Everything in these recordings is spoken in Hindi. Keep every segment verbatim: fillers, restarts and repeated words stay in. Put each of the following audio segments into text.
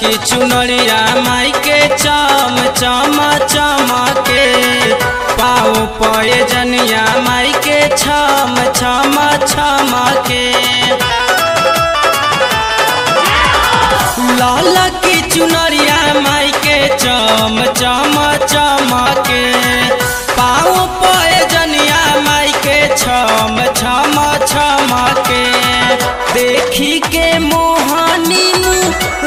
की चुनरिया माई के चम चम चम के पाओ पड़े जनिया माई के छम छम छम के लाल की चुनरिया माई के चम चम चम के पाओ पड़े जनिया माई के छम छम छम के देखी के मोहनी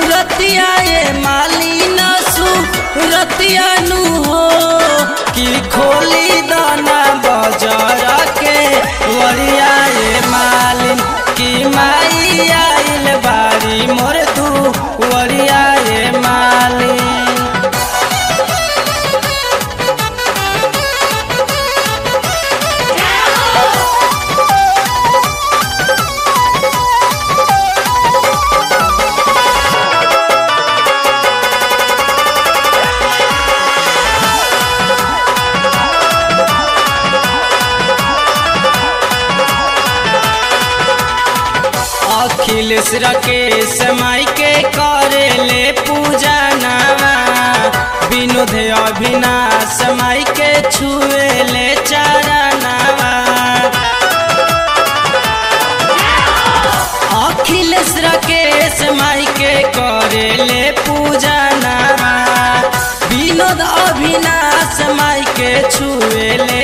रतिया ए मालिना सु रतिया नु हो कि खोली दाना बजरा के वरिया ए मालिन की माई आइल बारी मोर तू वरिया ए मालिन अखिलेश राकेश माई के करे ले पूजा नामा विनोद अविनाश माई के छुए ले चारा नामा अखिलेश राकेश माई के करे ले पूजा नामा विनोद अविनाश माई के छुए ले